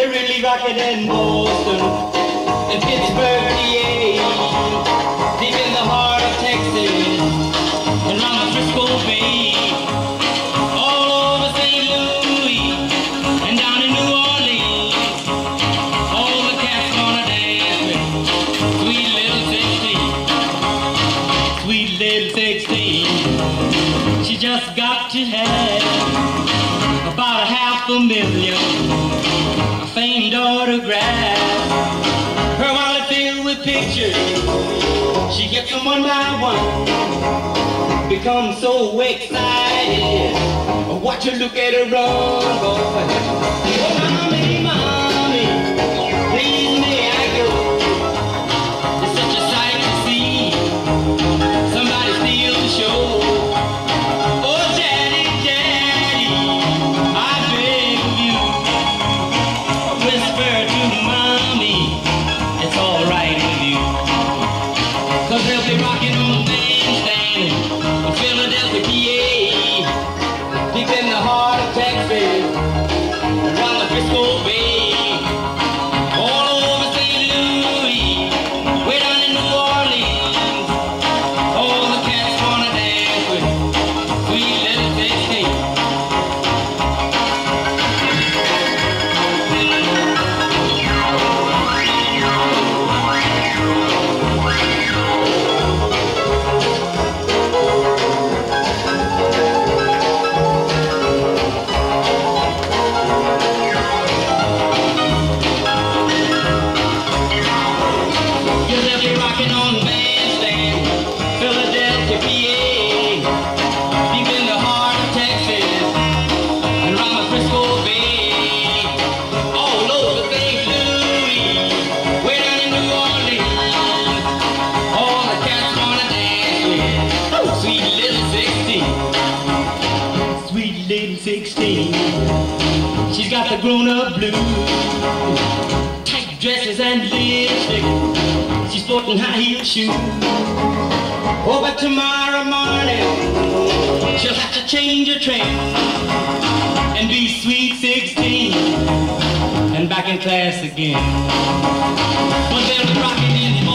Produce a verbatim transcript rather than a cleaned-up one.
They're really rocking in Boston, in Pittsburgh, D A, deep in the heart of Texas, around the Frisco Bay, all over Saint Louis, and down in New Orleans. All the cats gonna dance with Sweet Little Sixteen, Sweet Little Sixteen. She just got to have about a half a million famed autographs, her wallet filled with pictures. She gets them one by one. Become so excited. Watch her look at her run, boy. Oh, mommy, mommy, please may I go? It's such a sight to see. Somebody steal the show. Oh, daddy, daddy, I dream of you. Whisper to mommy, it's all right with you. Cause they'll be rocking on the bandstand in Philadelphia, P A, deep in the heart of Texas, around the Frisco Bay, all over Saint Louis, way down in New Orleans. All the cats wanna dance with Sweet Little Sixteen. Sixteen, she's got the grown-up blues, tight dresses and lipstick, she's sporting high-heeled shoes. Oh, but tomorrow morning, she'll have to change her train, and be Sweet Sixteen, and back in class again. But they'll be rocking in